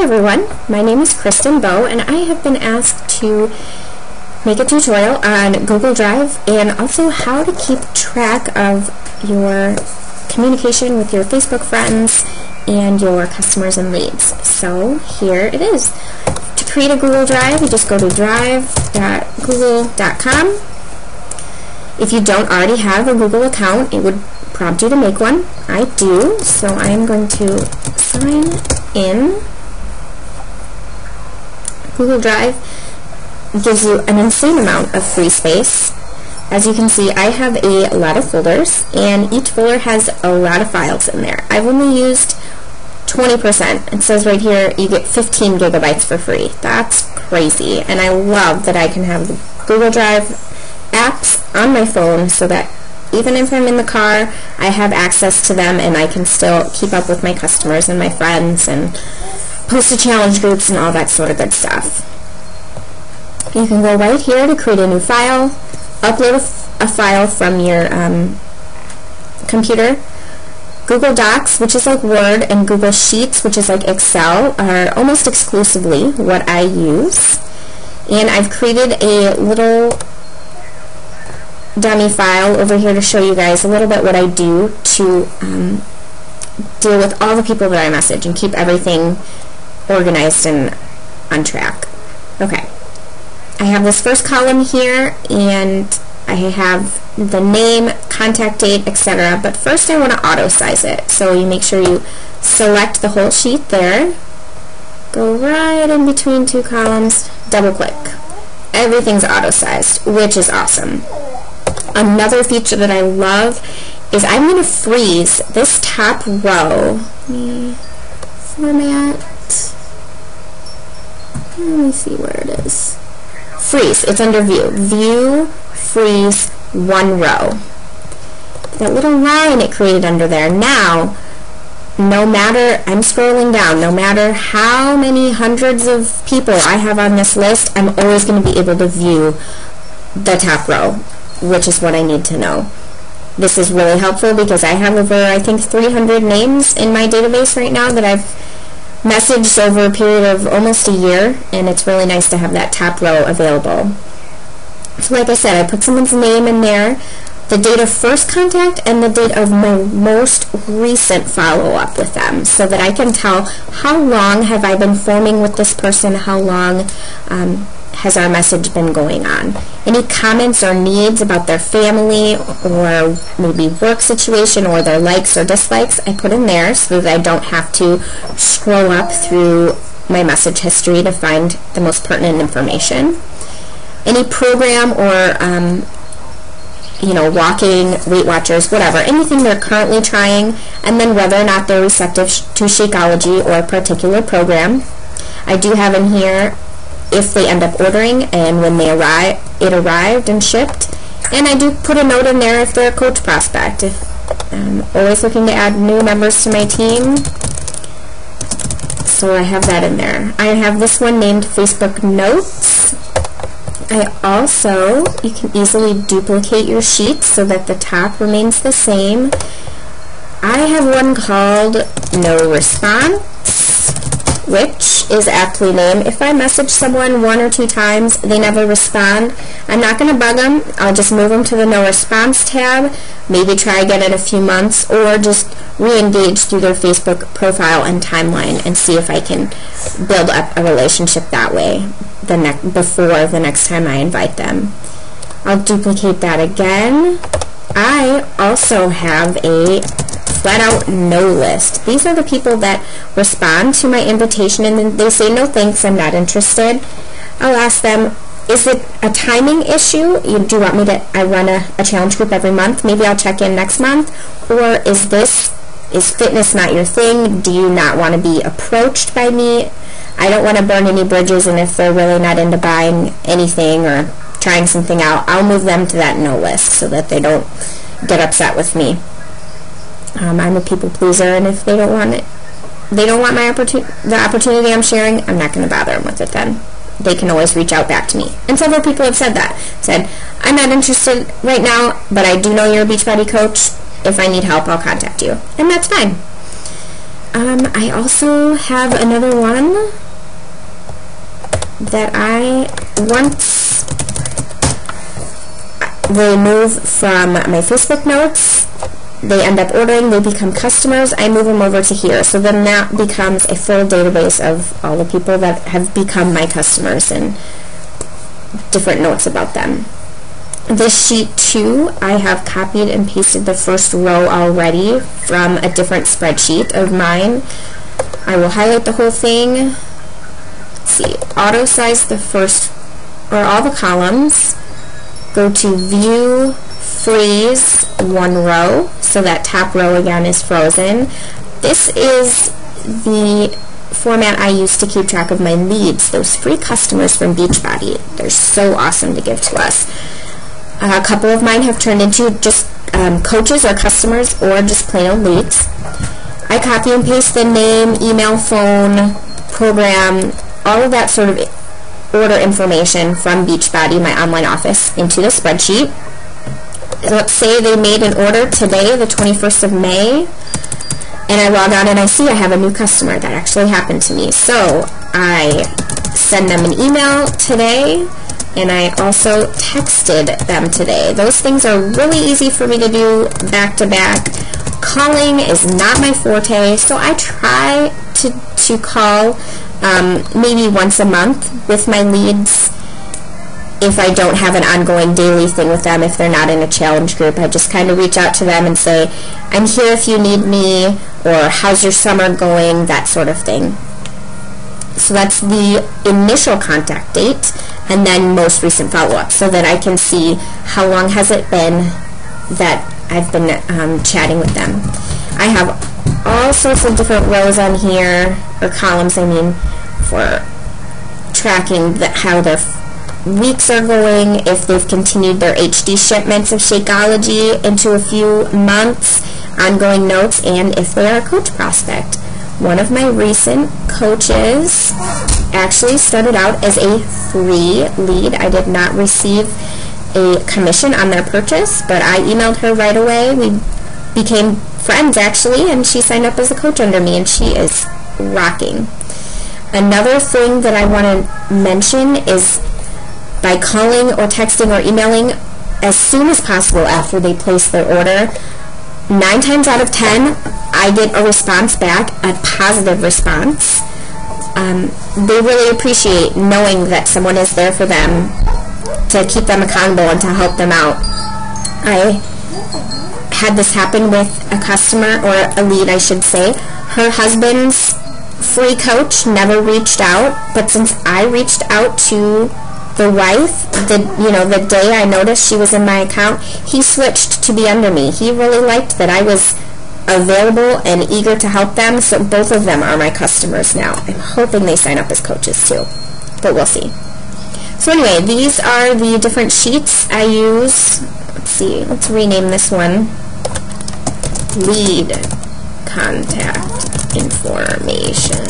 Hi everyone, my name is Kristen Boe and I have been asked to make a tutorial on Google Drive and also how to keep track of your communication with your Facebook friends and your customers and leads. So here it is. To create a Google Drive, you just go to drive.google.com. If you don't already have a Google account, it would prompt you to make one. I do, so I am going to sign in. Google Drive gives you an insane amount of free space. As you can see, I have a lot of folders, and each folder has a lot of files in there. I've only used 20%. It says right here you get 15 gigabytes for free. That's crazy, and I love that I can have the Google Drive apps on my phone so that even if I'm in the car, I have access to them and I can still keep up with my customers and my friends and post to challenge groups and all that sort of good stuff. You can go right here to create a new file, upload a file from your computer. Google Docs, which is like Word, and Google Sheets, which is like Excel, are almost exclusively what I use. And I've created a little dummy file over here to show you guys a little bit what I do to deal with all the people that I message and keep everything organized and on track. Okay, I have this first column here and I have the name, contact date, etc. But first I want to auto size it. So you make sure you select the whole sheet there, go right in between two columns, double click. Everything's auto sized, which is awesome. Another feature that I love is I'm going to freeze this top row. Let me format. Let me see where it is. Freeze. It's under view. View, freeze, one row. That little line it created under there. Now, no matter, I'm scrolling down, no matter how many hundreds of people I have on this list, I'm always going to be able to view the top row, which is what I need to know. This is really helpful because I have over, I think, 300 names in my database right now that I've messaged over a period of almost a year, and it's really nice to have that top row available. So like I said, I put someone's name in there, the date of first contact, and the date of my most recent follow-up with them, so that I can tell how long have I been forming with this person, how long has our message been going on. Any comments or needs about their family or maybe work situation or their likes or dislikes, I put in there so that I don't have to scroll up through my message history to find the most pertinent information. Any program or walking, Weight Watchers, whatever, anything they're currently trying, and then whether or not they're receptive to Shakeology or a particular program. I do have in here if they end up ordering and when they arrived and shipped. And I do put a note in there if they're a coach prospect. If I'm always looking to add new members to my team, so I have that in there. I have this one named Facebook Notes. I also, you can easily duplicate your sheets so that the top remains the same. I have one called No Response, which is aptly named. If I message someone one or two times, they never respond, I'm not going to bug them. I'll just move them to the No Response tab, maybe try again in a few months, or just re-engage through their Facebook profile and timeline and see if I can build up a relationship that way before the next time I invite them. I'll duplicate that again. I also have a flat out no list. These are the people that respond to my invitation and then they say, no thanks, I'm not interested. I'll ask them, is it a timing issue? Do you want me to, I run a challenge group every month, maybe I'll check in next month, or is fitness not your thing? Do you not want to be approached by me? I don't want to burn any bridges, and if they're really not into buying anything or trying something out, I'll move them to that no list so that they don't get upset with me. I'm a people pleaser, and if they don't want it, they don't want the opportunity I'm sharing, I'm not going to bother them with it then. They can always reach out back to me. And several people have said that. Said, I'm not interested right now, but I do know you're a Beachbody coach. If I need help, I'll contact you. And that's fine. I also have another one that I once remove from my Facebook notes. They end up ordering, they become customers, I move them over to here. So then that becomes a full database of all the people that have become my customers and different notes about them. This sheet 2, I have copied and pasted the first row already from a different spreadsheet of mine. I will highlight the whole thing. Let's see, auto size the first, or all the columns. Go to view, freeze one row, so that top row again is frozen. This is the format I use to keep track of my leads, those free customers from Beachbody. They're so awesome to give to us. A couple of mine have turned into just coaches or customers or just plain old leads. I copy and paste the name, email, phone, program, all of that sort of order information from Beachbody, my online office, into the spreadsheet. Let's say they made an order today, the 21st of May, and I log on and I see I have a new customer. That actually happened to me. So I send them an email today, and I also texted them today. Those things are really easy for me to do back to back. Calling is not my forte, so I try to call maybe once a month with my leads. If I don't have an ongoing daily thing with them, if they're not in a challenge group, I just kind of reach out to them and say, I'm here if you need me, or how's your summer going, that sort of thing. So that's the initial contact date, and then most recent follow-up, so that I can see how long has it been that I've been chatting with them. I have all sorts of different rows on here, or columns, I mean, for tracking how their weeks are going, if they've continued their HD shipments of Shakeology into a few months, ongoing notes, and if they are a coach prospect. One of my recent coaches actually started out as a free lead. I did not receive a commission on their purchase, but I emailed her right away. We became friends, actually, and she signed up as a coach under me, and she is rocking. Another thing that I want to mention is by calling or texting or emailing as soon as possible after they place their order. 9 times out of 10, I get a response back, a positive response. They really appreciate knowing that someone is there for them to keep them accountable and to help them out. I had this happen with a customer, or a lead, I should say. Her husband's free coach never reached out, but since I reached out to the wife, the day I noticed she was in my account, he switched to be under me. He really liked that I was available and eager to help them, so both of them are my customers now. I'm hoping they sign up as coaches too, but we'll see. So anyway, these are the different sheets I use. Let's see, let's rename this one Lead Contact Information.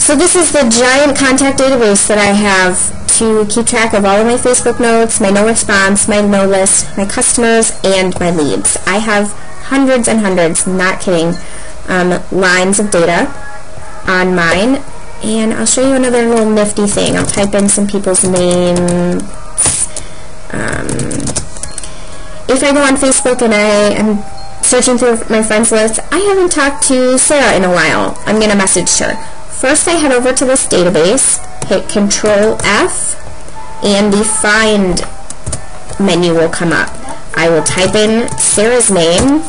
So this is the giant contact database that I have to keep track of all of my Facebook notes, my no response, my no list, my customers, and my leads. I have hundreds and hundreds, not kidding, lines of data on mine. And I'll show you another little nifty thing. I'll type in some people's names. If I go on Facebook and I am searching through my friends list, I haven't talked to Sarah in a while. I'm going to message her. First I head over to this database, hit Control F, and the Find menu will come up. I will type in Sarah's name,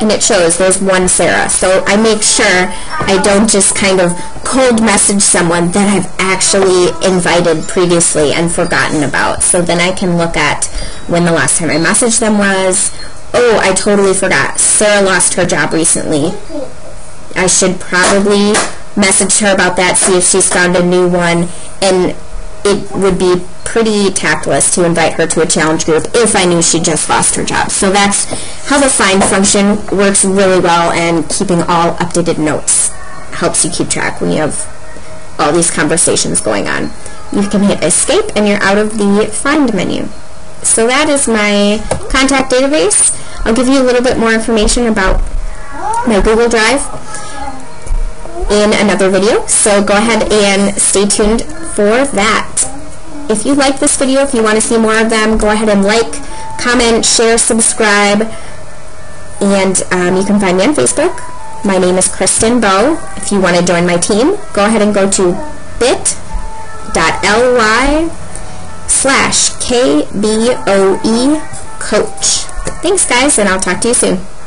and it shows there's one Sarah. So I make sure I don't just kind of cold message someone that I've actually invited previously and forgotten about. So then I can look at when the last time I messaged them was. Oh, I totally forgot. Sarah lost her job recently. I should probably message her about that, see if she's found a new one, and it would be pretty tactless to invite her to a challenge group if I knew she just lost her job. So that's how the find function works really well, and keeping all updated notes helps you keep track when you have all these conversations going on. You can hit escape and you're out of the find menu. So that is my contact database. I'll give you a little bit more information about my Google Drive in another video, so go ahead and stay tuned for that. If you like this video, if you want to see more of them, go ahead and like, comment, share, subscribe, and you can find me on Facebook. My name is Kristen Boe. If you want to join my team, go ahead and go to bit.ly/KBOE coach. Thanks guys, and I'll talk to you soon.